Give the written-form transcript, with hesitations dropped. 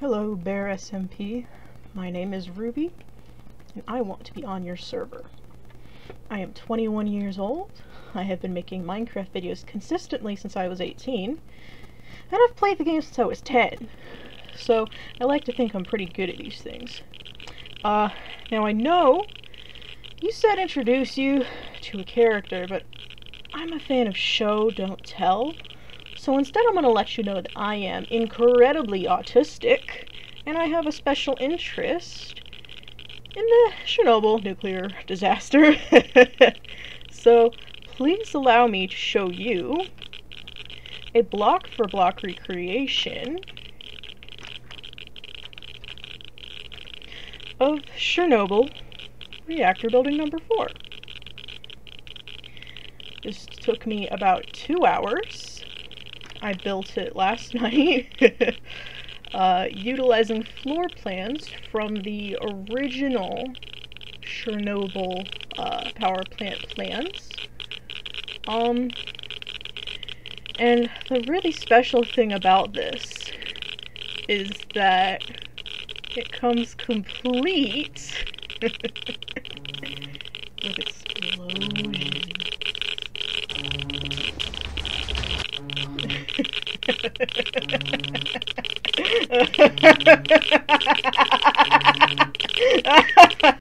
Hello, Bear SMP. My name is Ruby, and I want to be on your server. I am 21 years old. I have been making Minecraft videos consistently since I was 18, and I've played the game since I was 10. So I like to think I'm pretty good at these things. Now I know you said introduce you to a character, but I'm a fan of show, don't tell. So instead I'm going to let you know that I am incredibly autistic, and I have a special interest in the Chernobyl nuclear disaster. So please allow me to show you a block-for-block recreation of Chernobyl reactor building number 4. This took me about 2 hours. I built it last night, utilizing floor plans from the original Chernobyl power plant plans. And the really special thing about this is that it comes complete with explosions.